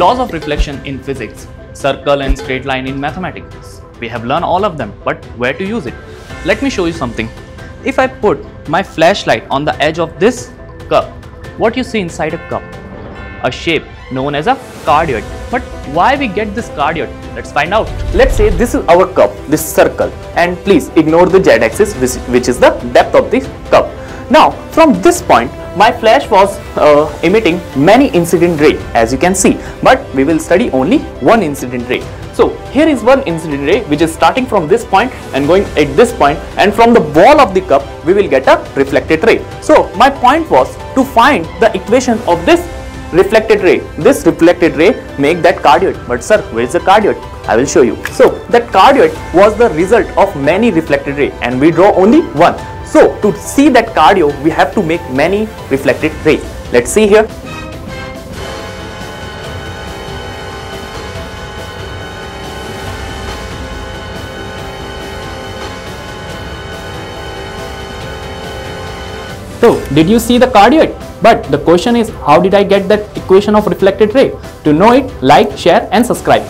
Laws of reflection in physics, circle and straight line in mathematics. We have learned all of them, but where to use it? Let me show you something. If I put my flashlight on the edge of this cup, what you see inside a cup? A shape known as a cardioid. But why we get this cardioid? Let's find out. Let's say this is our cup, this circle, and please ignore the z-axis which is the depth of the cup. Now from this point my flash was emitting many incident ray, as you can see, but we will study only one incident ray. So here is one incident ray which is starting from this point and going at this point, and from the wall of the cup we will get a reflected ray. So my point was to find the equation of this reflected ray. This reflected ray make that cardioid. But sir, where is the cardioid? I will show you. So that cardioid was the result of many reflected ray, and we draw only one. So to see that cardioid, we have to make many reflected rays. Let's see here. So did you see the cardioid? But the question is, how did I get that equation of reflected ray? To know it, like, share and subscribe.